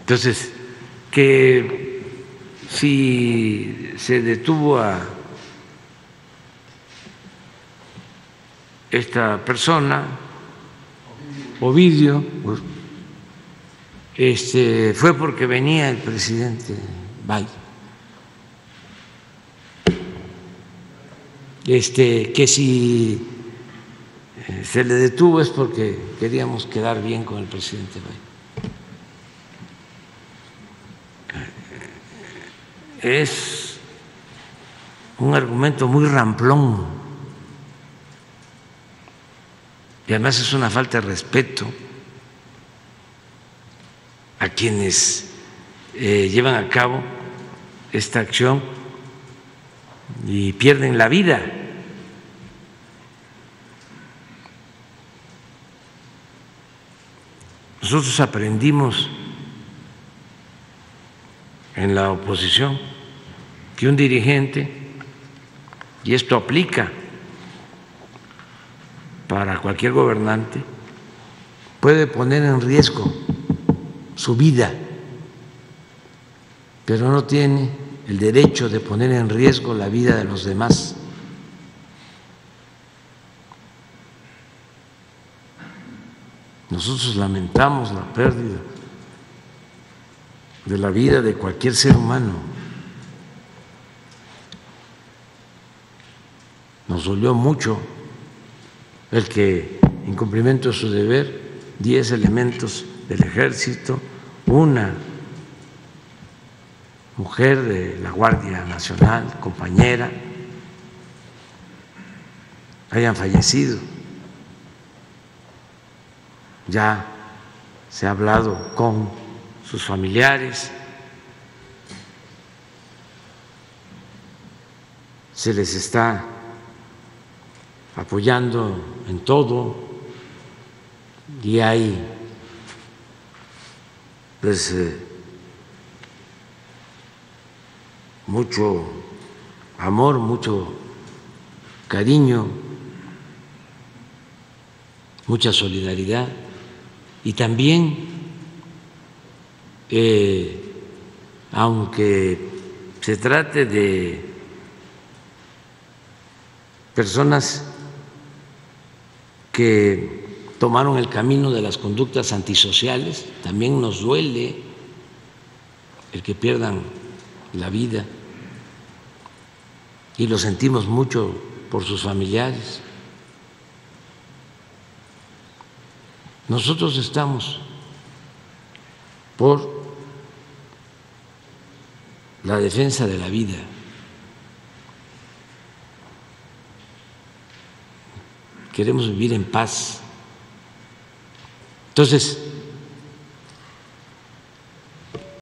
Entonces, que si se detuvo a esta persona, Ovidio, fue porque venía el presidente Biden. Que si se le detuvo es porque queríamos quedar bien con el presidente Biden. Es un argumento muy ramplón y además es una falta de respeto a quienes llevan a cabo esta acción y pierden la vida. Nosotros aprendimos en la oposición que un dirigente, y esto aplica para cualquier gobernante, puede poner en riesgo su vida, pero no tiene el derecho de poner en riesgo la vida de los demás. Nosotros lamentamos la pérdida de la vida de cualquier ser humano. Nos dolió mucho el que, en cumplimiento de su deber, 10 elementos del ejército, una mujer de la Guardia Nacional, compañera, hayan fallecido. Ya se ha hablado con sus familiares, se les está apoyando en todo y hay mucho amor, mucho cariño, mucha solidaridad y también, aunque se trate de personas que tomaron el camino de las conductas antisociales, también nos duele el que pierdan la vida y lo sentimos mucho por sus familiares. Nosotros estamos por la defensa de la vida. Queremos vivir en paz. Entonces,